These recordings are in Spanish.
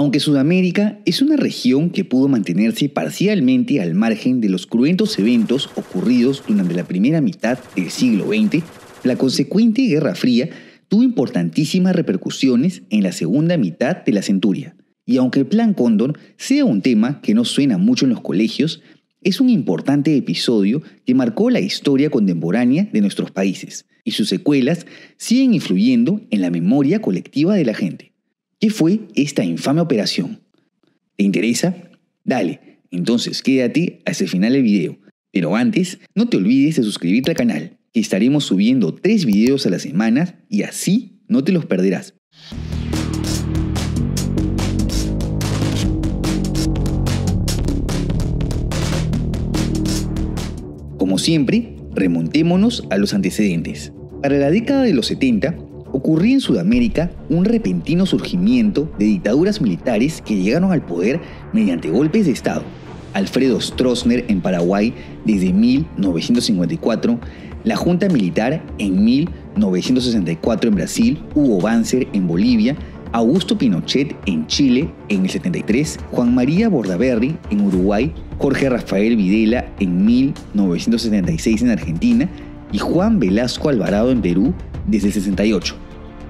Aunque Sudamérica es una región que pudo mantenerse parcialmente al margen de los cruentos eventos ocurridos durante la primera mitad del siglo XX, la consecuente Guerra Fría tuvo importantísimas repercusiones en la segunda mitad de la centuria. Y aunque el Plan Cóndor sea un tema que no suena mucho en los colegios, es un importante episodio que marcó la historia contemporánea de nuestros países, y sus secuelas siguen influyendo en la memoria colectiva de la gente. ¿Qué fue esta infame operación? ¿Te interesa? Dale, entonces quédate hasta el final del video. Pero antes, no te olvides de suscribirte al canal, que estaremos subiendo 3 videos a la semana y así no te los perderás. Como siempre, remontémonos a los antecedentes. Para la década de los 70, ocurrió en Sudamérica un repentino surgimiento de dictaduras militares que llegaron al poder mediante golpes de Estado. Alfredo Stroessner en Paraguay desde 1954, la Junta Militar en 1964 en Brasil, Hugo Banzer en Bolivia, Augusto Pinochet en Chile en el 73, Juan María Bordaberry en Uruguay, Jorge Rafael Videla en 1976 en Argentina y Juan Velasco Alvarado en Perú desde el 68.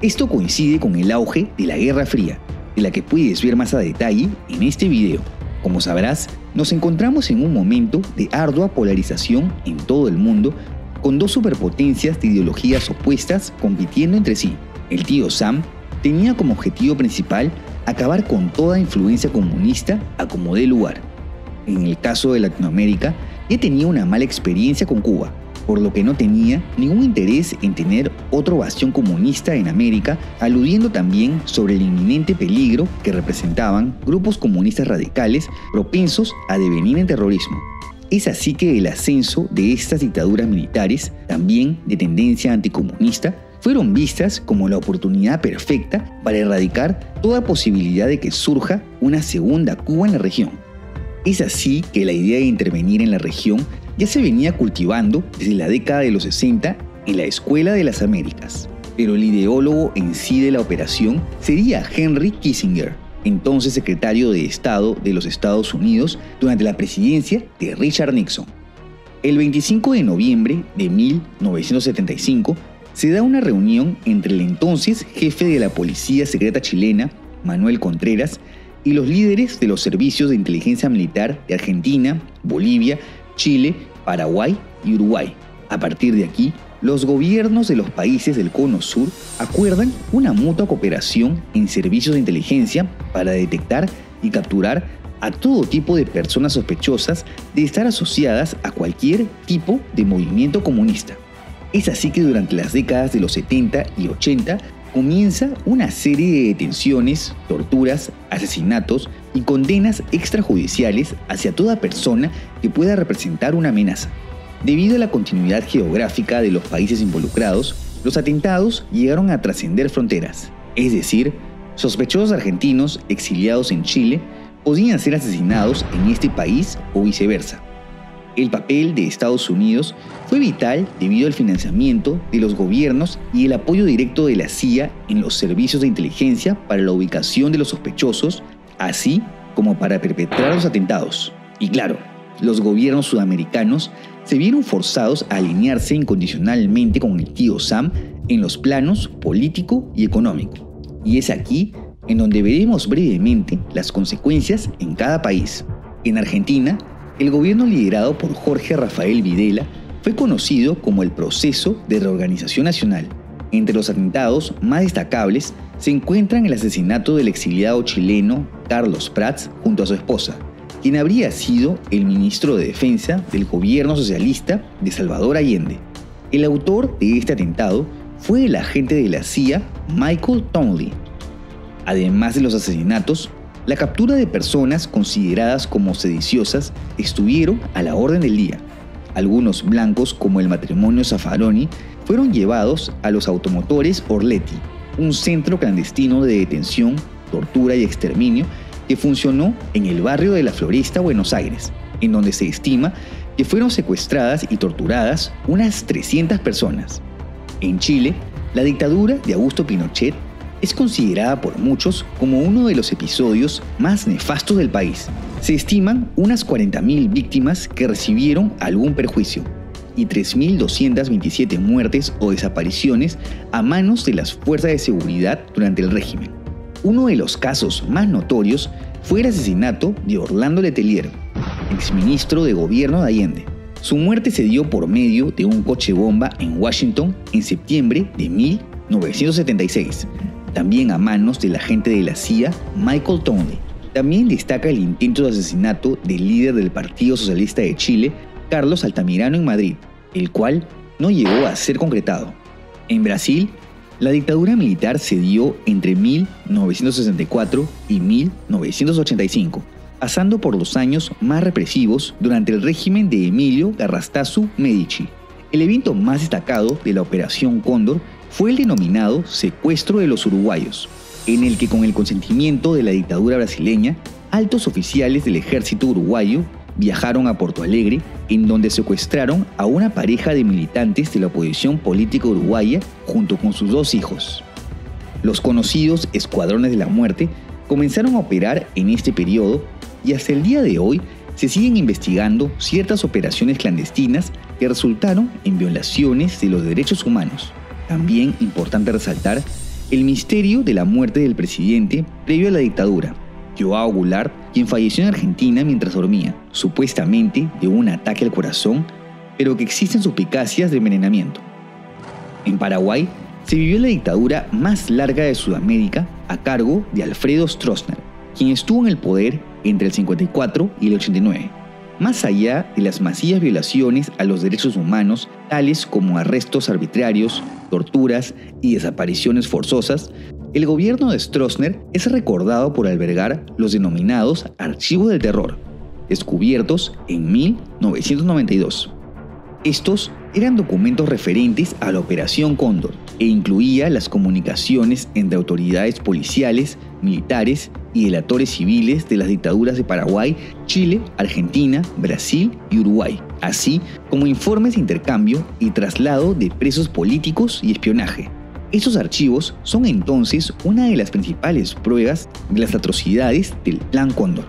Esto coincide con el auge de la Guerra Fría, de la que puedes ver más a detalle en este video. Como sabrás, nos encontramos en un momento de ardua polarización en todo el mundo, con dos superpotencias de ideologías opuestas compitiendo entre sí. El tío Sam tenía como objetivo principal acabar con toda influencia comunista a como dé lugar. En el caso de Latinoamérica, ya tenía una mala experiencia con Cuba, por lo que no tenía ningún interés en tener otro bastión comunista en América, aludiendo también sobre el inminente peligro que representaban grupos comunistas radicales propensos a devenir en terrorismo. Es así que el ascenso de estas dictaduras militares, también de tendencia anticomunista, fueron vistas como la oportunidad perfecta para erradicar toda posibilidad de que surja una segunda Cuba en la región. Es así que la idea de intervenir en la región ya se venía cultivando desde la década de los 60 en la Escuela de las Américas. Pero el ideólogo en sí de la operación sería Henry Kissinger, entonces secretario de Estado de los Estados Unidos durante la presidencia de Richard Nixon. El 25 de noviembre de 1975, se da una reunión entre el entonces jefe de la Policía Secreta chilena, Manuel Contreras, y los líderes de los servicios de inteligencia militar de Argentina, Bolivia, Chile, Paraguay y Uruguay. A partir de aquí, los gobiernos de los países del Cono Sur acuerdan una mutua cooperación en servicios de inteligencia para detectar y capturar a todo tipo de personas sospechosas de estar asociadas a cualquier tipo de movimiento comunista. Es así que durante las décadas de los 70 y 80 comienza una serie de detenciones, torturas, asesinatos y condenas extrajudiciales hacia toda persona que pueda representar una amenaza. Debido a la continuidad geográfica de los países involucrados, los atentados llegaron a trascender fronteras, es decir, sospechosos argentinos exiliados en Chile podían ser asesinados en este país o viceversa. El papel de Estados Unidos fue vital debido al financiamiento de los gobiernos y el apoyo directo de la CIA en los servicios de inteligencia para la ubicación de los sospechosos, así como para perpetrar los atentados. Y claro, los gobiernos sudamericanos se vieron forzados a alinearse incondicionalmente con el tío Sam en los planos político y económico. Y es aquí en donde veremos brevemente las consecuencias en cada país. En Argentina, el gobierno liderado por Jorge Rafael Videla fue conocido como el Proceso de Reorganización Nacional. Entre los atentados más destacables se encuentran el asesinato del exiliado chileno Carlos Prats junto a su esposa, quien habría sido el ministro de Defensa del gobierno socialista de Salvador Allende. El autor de este atentado fue el agente de la CIA Michael Townley. Además de los asesinatos, la captura de personas consideradas como sediciosas estuvieron a la orden del día. Algunos blancos, como el matrimonio Zaffaroni, fueron llevados a los automotores Orletti, un centro clandestino de detención, tortura y exterminio que funcionó en el barrio de la Floresta, Buenos Aires, en donde se estima que fueron secuestradas y torturadas unas 300 personas. En Chile, la dictadura de Augusto Pinochet Es considerada por muchos como uno de los episodios más nefastos del país. Se estiman unas 40.000 víctimas que recibieron algún perjuicio y 3.227 muertes o desapariciones a manos de las fuerzas de seguridad durante el régimen. Uno de los casos más notorios fue el asesinato de Orlando Letelier, exministro de gobierno de Allende. Su muerte se dio por medio de un coche bomba en Washington en septiembre de 1976, también a manos del agente de la CIA Michael Townley. También destaca el intento de asesinato del líder del Partido Socialista de Chile, Carlos Altamirano, en Madrid, el cual no llegó a ser concretado. En Brasil, la dictadura militar se dio entre 1964 y 1985, pasando por los años más represivos durante el régimen de Emilio Garrastazu Medici. El evento más destacado de la Operación Cóndor fue el denominado secuestro de los uruguayos, en el que, con el consentimiento de la dictadura brasileña, altos oficiales del ejército uruguayo viajaron a Porto Alegre, en donde secuestraron a una pareja de militantes de la oposición política uruguaya junto con sus dos hijos. Los conocidos escuadrones de la muerte comenzaron a operar en este periodo y hasta el día de hoy se siguen investigando ciertas operaciones clandestinas que resultaron en violaciones de los derechos humanos. También importante resaltar el misterio de la muerte del presidente previo a la dictadura, Joao Goulart, quien falleció en Argentina mientras dormía, supuestamente de un ataque al corazón, pero que existen suspicacias de envenenamiento. En Paraguay se vivió la dictadura más larga de Sudamérica a cargo de Alfredo Stroessner, quien estuvo en el poder entre el 54 y el 89. Más allá de las masivas violaciones a los derechos humanos, tales como arrestos arbitrarios, torturas y desapariciones forzosas, el gobierno de Stroessner es recordado por albergar los denominados Archivos del Terror, descubiertos en 1992. Estos eran documentos referentes a la Operación Cóndor e incluía las comunicaciones entre autoridades policiales, militares y delatores civiles de las dictaduras de Paraguay, Chile, Argentina, Brasil y Uruguay, así como informes de intercambio y traslado de presos políticos y espionaje. Estos archivos son entonces una de las principales pruebas de las atrocidades del Plan Cóndor.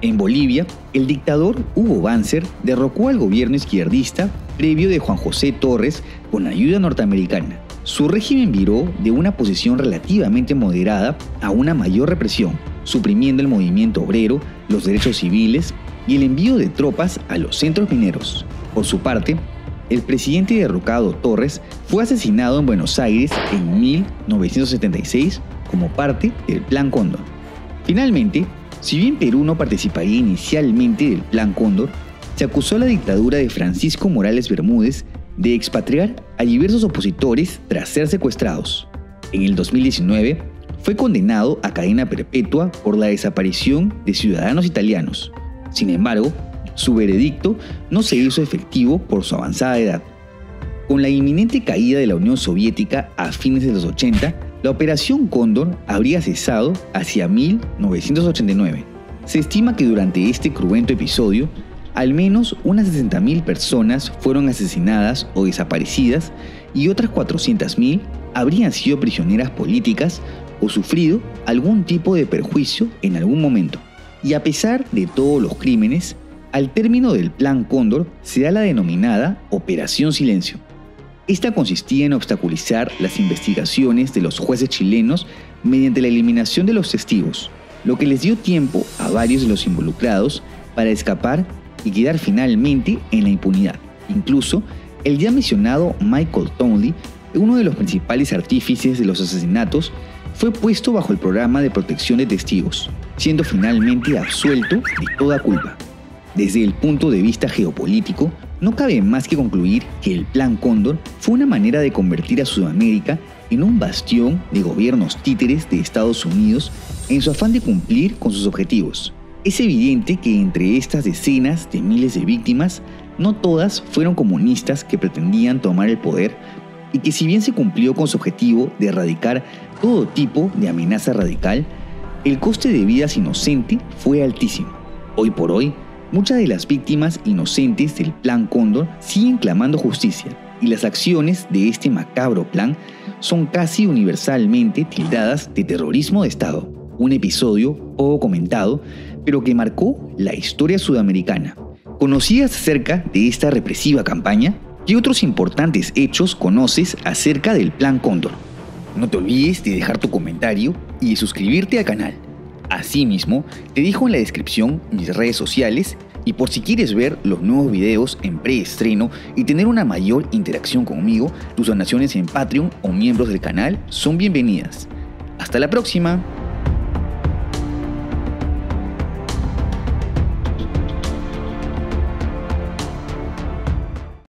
En Bolivia, el dictador Hugo Banzer derrocó al gobierno izquierdista previo de Juan José Torres con ayuda norteamericana. Su régimen viró de una posición relativamente moderada a una mayor represión, suprimiendo el movimiento obrero, los derechos civiles y el envío de tropas a los centros mineros. Por su parte, el presidente derrocado Torres fue asesinado en Buenos Aires en 1976 como parte del Plan Cóndor. Finalmente, si bien Perú no participaría inicialmente del Plan Cóndor, se acusó a la dictadura de Francisco Morales Bermúdez de expatriar a diversos opositores tras ser secuestrados. En el 2019 fue condenado a cadena perpetua por la desaparición de ciudadanos italianos. Sin embargo, su veredicto no se hizo efectivo por su avanzada edad. Con la inminente caída de la Unión Soviética a fines de los 80, la Operación Cóndor habría cesado hacia 1989. Se estima que durante este cruento episodio, al menos unas 60.000 personas fueron asesinadas o desaparecidas y otras 400.000 habrían sido prisioneras políticas o sufrido algún tipo de perjuicio en algún momento. Y a pesar de todos los crímenes, al término del Plan Cóndor se da la denominada Operación Silencio. Esta consistía en obstaculizar las investigaciones de los jueces chilenos mediante la eliminación de los testigos, lo que les dio tiempo a varios de los involucrados para escapar y quedar finalmente en la impunidad. Incluso, el ya mencionado Michael Townley, uno de los principales artífices de los asesinatos, fue puesto bajo el programa de protección de testigos, siendo finalmente absuelto de toda culpa. Desde el punto de vista geopolítico, no cabe más que concluir que el Plan Cóndor fue una manera de convertir a Sudamérica en un bastión de gobiernos títeres de Estados Unidos en su afán de cumplir con sus objetivos. Es evidente que entre estas decenas de miles de víctimas, no todas fueron comunistas que pretendían tomar el poder y que, si bien se cumplió con su objetivo de erradicar todo tipo de amenaza radical, el coste de vidas inocente fue altísimo. Hoy por hoy, muchas de las víctimas inocentes del Plan Cóndor siguen clamando justicia y las acciones de este macabro plan son casi universalmente tildadas de terrorismo de Estado, un episodio poco comentado, pero que marcó la historia sudamericana. ¿Conocías acerca de esta represiva campaña? ¿Qué otros importantes hechos conoces acerca del Plan Cóndor? No te olvides de dejar tu comentario y de suscribirte al canal. Asimismo, te dejo en la descripción mis redes sociales y por si quieres ver los nuevos videos en preestreno y tener una mayor interacción conmigo, tus donaciones en Patreon o miembros del canal son bienvenidas. ¡Hasta la próxima!